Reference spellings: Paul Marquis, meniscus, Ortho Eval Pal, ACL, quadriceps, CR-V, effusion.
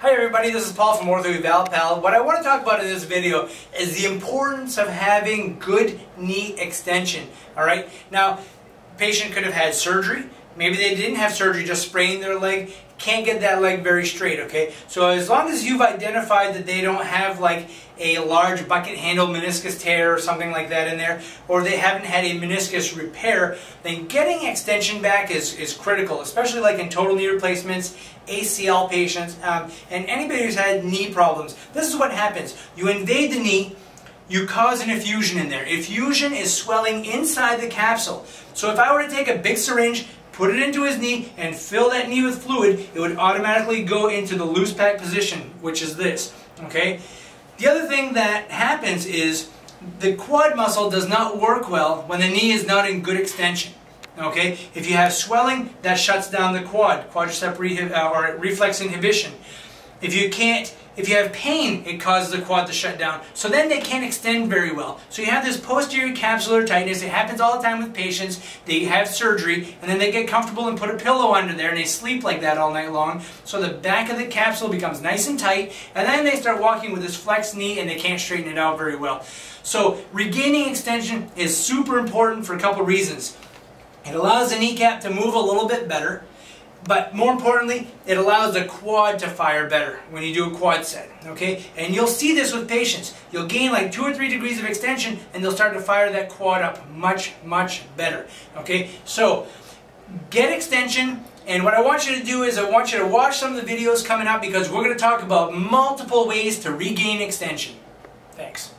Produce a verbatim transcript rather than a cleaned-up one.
Hi everybody, this is Paul from Ortho Eval Pal. What I want to talk about in this video is the importance of having good knee extension. Alright, now patient could have had surgery, maybe they didn't have surgery, just sprained their leg, can't get that leg very straight, okay? So as long as you've identified that they don't have like a large bucket handle meniscus tear or something like that in there, or they haven't had a meniscus repair, then getting extension back is, is critical, especially like in total knee replacements, A C L patients, um, and anybody who's had knee problems. This is what happens. You invade the knee, you cause an effusion in there. Effusion is swelling inside the capsule. So if I were to take a big syringe, put it into his knee and fill that knee with fluid, it would automatically go into the loose pack position, which is this, okay? The other thing that happens is the quad muscle does not work well when the knee is not in good extension, okay? If you have swelling, that shuts down the quad, quadricep re or reflex inhibition. If you can't, if you have pain, it causes the quad to shut down. So then they can't extend very well. So you have this posterior capsular tightness. It happens all the time with patients. They have surgery, and then they get comfortable and put a pillow under there, and they sleep like that all night long. So the back of the capsule becomes nice and tight, and then they start walking with this flexed knee, and they can't straighten it out very well. So regaining extension is super important for a couple reasons. It allows the kneecap to move a little bit better. But more importantly, it allows the quad to fire better when you do a quad set, okay? And you'll see this with patients. You'll gain like two or three degrees of extension, and they'll start to fire that quad up much, much better, okay? So, get extension, and what I want you to do is I want you to watch some of the videos coming up because we're going to talk about multiple ways to regain extension. Thanks.